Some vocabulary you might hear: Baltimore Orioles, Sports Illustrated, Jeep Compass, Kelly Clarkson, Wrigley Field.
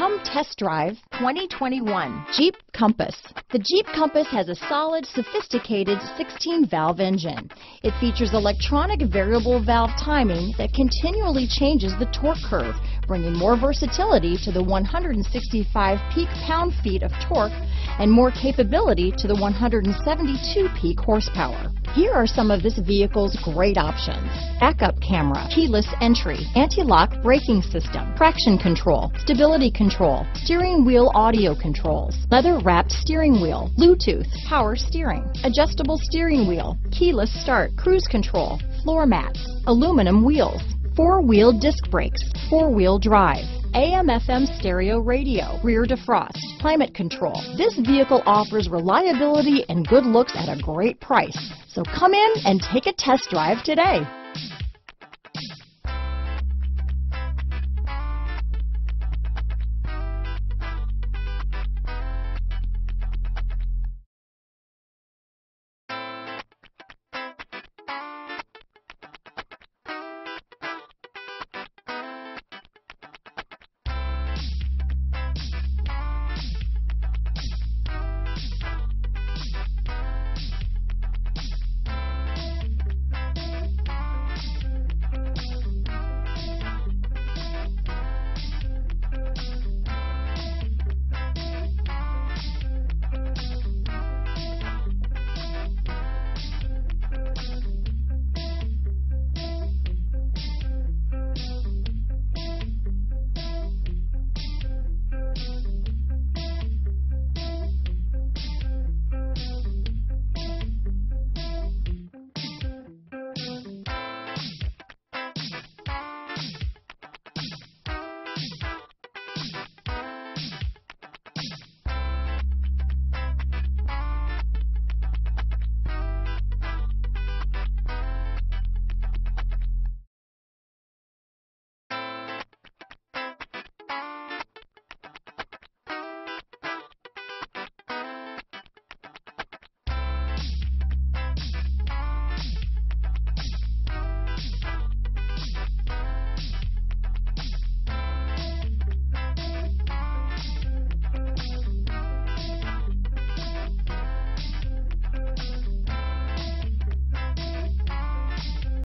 Come test drive 2021 Jeep Compass. The Jeep Compass has a solid, sophisticated 16-valve engine. It features electronic variable valve timing that continually changes the torque curve, bringing more versatility to the 165 peak pound-feet of torque and more capability to the 172 peak horsepower. Here are some of this vehicle's great options: backup camera, keyless entry, anti-lock braking system, traction control, stability control, steering wheel audio controls, leather-wrapped steering wheel, Bluetooth, power steering, adjustable steering wheel, keyless start, cruise control, floor mats, aluminum wheels, four-wheel disc brakes, four-wheel drive, AM/FM stereo radio, rear defrost, climate control. This vehicle offers reliability and good looks at a great price. So come in and take a test drive today.